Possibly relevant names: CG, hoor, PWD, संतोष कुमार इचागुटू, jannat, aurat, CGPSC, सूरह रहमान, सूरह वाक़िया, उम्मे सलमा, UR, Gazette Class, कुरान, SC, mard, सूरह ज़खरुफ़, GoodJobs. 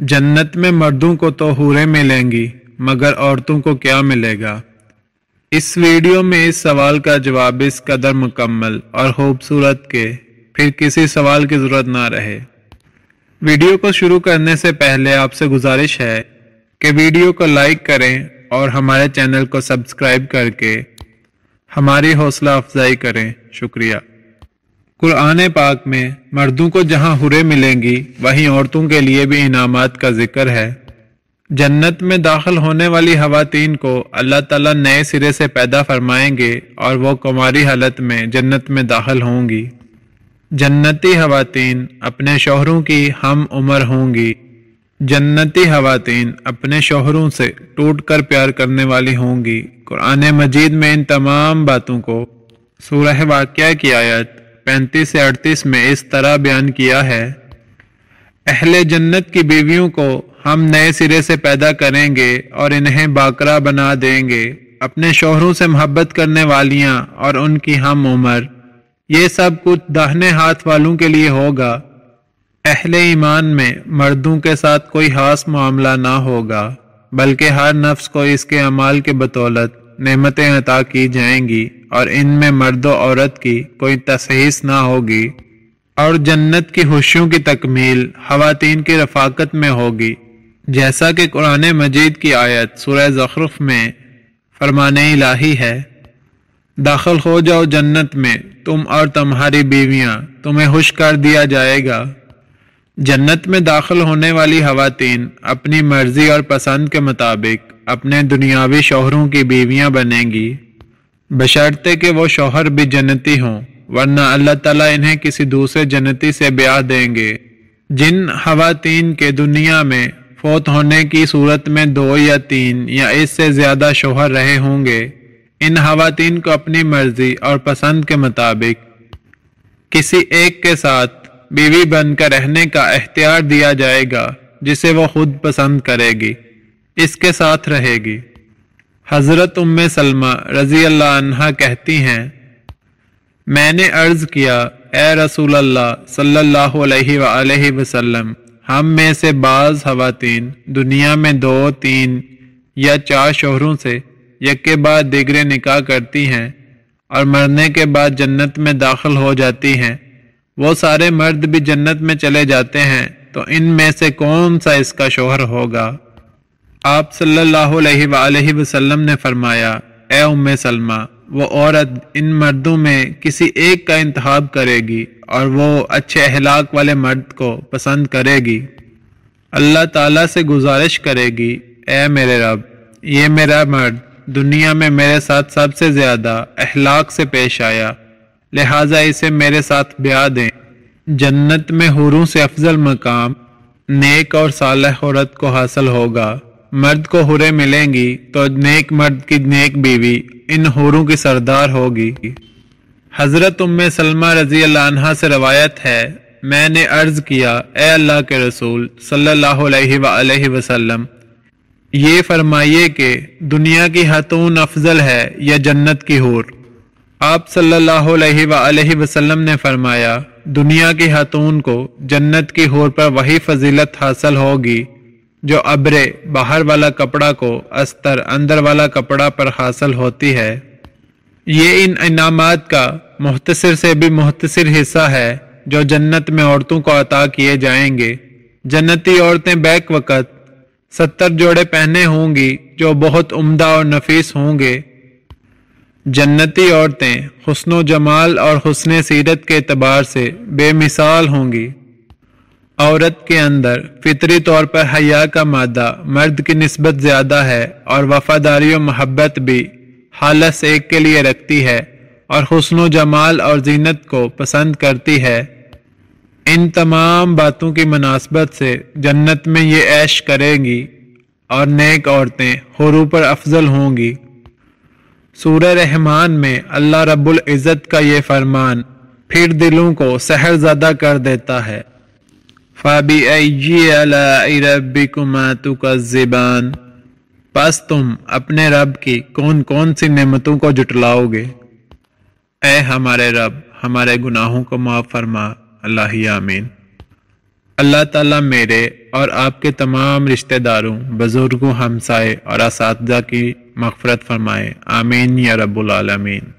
जन्नत में मर्दों को तो हूरें मिलेंगी मगर औरतों को क्या मिलेगा। इस वीडियो में इस सवाल का जवाब इस कदर मुकम्मल और खूबसूरत के फिर किसी सवाल की ज़रूरत ना रहे। वीडियो को शुरू करने से पहले आपसे गुजारिश है कि वीडियो को लाइक करें और हमारे चैनल को सब्सक्राइब करके हमारी हौसला अफजाई करें। शुक्रिया। कुरान पाक में मर्दों को जहां हुरें मिलेंगी वहीं औरतों के लिए भी इनामात का जिक्र है। जन्नत में दाखिल होने वाली हवातीन को अल्लाह ताला नए सिरे से पैदा फरमाएंगे और वो कुमारी हालत में जन्नत में दाखिल होंगी। जन्नती हवातीन अपने शोहरों की हम उम्र होंगी। जन्नती हवातीन अपने शोहरों से टूटकर प्यार करने वाली होंगी। कुरान मजीद में इन तमाम बातों को सूरह वाक़िया की आयत 35 से 38 में इस तरह बयान किया है। अहले जन्नत की बीवियों को हम नए सिरे से पैदा करेंगे और इन्हें बाकरा बना देंगे। अपने शोहरों से मोहब्बत करने वालियाँ और उनकी हम उम्र, ये सब कुछ दाहिने हाथ वालों के लिए होगा। अहले ईमान में मर्दों के साथ कोई खास मामला ना होगा बल्कि हर नफ्स को इसके अमाल के बदौलत नेमतें अता की जाएंगी और इनमें मर्द औरत की कोई तसहीस ना होगी। और जन्नत की खुशियों की तकमील हवातीन की रफाकत में होगी, जैसा कि कुरान मजीद की आयत सूरह ज़खरुफ़ में फरमाने इलाही है। दाखिल हो जाओ जन्नत में, तुम और तुम्हारी बीवियाँ, तुम्हें खुश कर दिया जाएगा। जन्नत में दाखिल होने वाली हवातीन अपनी मर्जी और पसंद के मुताबिक अपने दुनियावी शोहरों की बीवियाँ बनेंगी, बशर्ते कि वो शोहर भी जन्नती हों, वरना अल्लाह ताला इन्हें किसी दूसरे जन्नती से ब्याह देंगे। जिन हवातीन के दुनिया में फौत होने की सूरत में 2 या 3 या इससे ज़्यादा शोहर रहे होंगे, इन हवातीन को अपनी मर्जी और पसंद के मुताबिक किसी एक के साथ बीवी बनकर रहने का इख्तियार दिया जाएगा जिसे वो खुद पसंद करेगी, इसके साथ रहेगी। हज़रत उम्मे सलमा रज़ी अल्लाह अन्हा कहती हैं, मैंने अर्ज़ किया, ए रसूल अल्लाह सल्लल्लाहु अलैहि वसल्लम, हम में से बाज़ हवातीन दुनिया में 2, 3 या 4 शोहरों से यके बाद दिगरे निकाह करती हैं और मरने के बाद जन्नत में दाखिल हो जाती हैं। वो सारे मर्द भी जन्नत में चले जाते हैं, तो इन में से कौन सा इसका शोहर होगा। आप सल्लल्लाहु अलैहि वसल्लम ने फरमाया, ए उम्मे सलमा, वो औरत इन मर्दों में किसी एक का इंतखाब करेगी और वो अच्छे अहलाक वाले मर्द को पसंद करेगी। अल्लाह ताला से गुजारिश करेगी, ए मेरे रब, ये मेरा मर्द दुनिया में मेरे साथ सबसे ज़्यादा अहलाक से पेश आया, लिहाजा इसे मेरे साथ ब्याह दें। जन्नत में हूरों से अफजल मकाम नेक और सालेह औरत को हासिल होगा। मर्द को हुरें मिलेंगी तो नेक मर्द की नेक बीवी इन हुरों की सरदार होगी। हज़रत उम्मे सलमा रज़ी अल्लाह अन्हा से रवायत है, मैंने अर्ज़ किया, ए अल्लाह के रसूल सल्लल्लाहु अलैहि वसल्लम, ये फरमाइए कि दुनिया की खातून अफजल है या जन्नत की हूर। आप सल्लल्लाहु अलैहि वसल्लम ने फरमाया, दुनिया की खातून को जन्नत की हूर पर वही फजीलत हासिल होगी जो अबरे बाहर वाला कपड़ा को अस्तर अंदर वाला कपड़ा पर हासिल होती है। ये इन इनामात का मुख्तसर से भी मुख्तसर हिस्सा है जो जन्नत में औरतों को अता किए जाएंगे। जन्नती औरतें बैक वक़्त 70 जोड़े पहने होंगी जो बहुत उम्दा और नफीस होंगे। जन्नती औरतें हुस्न जमाल और हुस्न सीरत के एतबार से बेमिसाल होंगी। औरत के अंदर फितरी तौर पर हया का मादा मर्द की निस्बत ज़्यादा है और वफादारी और मोहब्बत भी हालत एक के लिए रखती है और हुस्न जमाल और जीनत को पसंद करती है। इन तमाम बातों की मुनासबत से जन्नत में ये ऐश करेंगी और नेक औरतें हुरों पर अफजल होंगी। सूरह रहमान में अल्लाह रब्बुल इज़्ज़त का ये फरमान फिर दिलों को सहरज़दा कर देता है, फ़बिअय्यि आलाइ रब्बिकुमा तुकज़्ज़िबान, बस तुम अपने रब की कौन कौन सी नेमतों को जुटलाओगे। ऐ हमारे रब, हमारे गुनाहों को माफ़ फरमा। अल्लाह आमीन। अल्लाह ताला मेरे और आपके तमाम रिश्तेदारों, बुजुर्गों, हमसाए और असातिज़ा की मग़फ़िरत फरमाए। आमीन या रब्बुल आलमीन।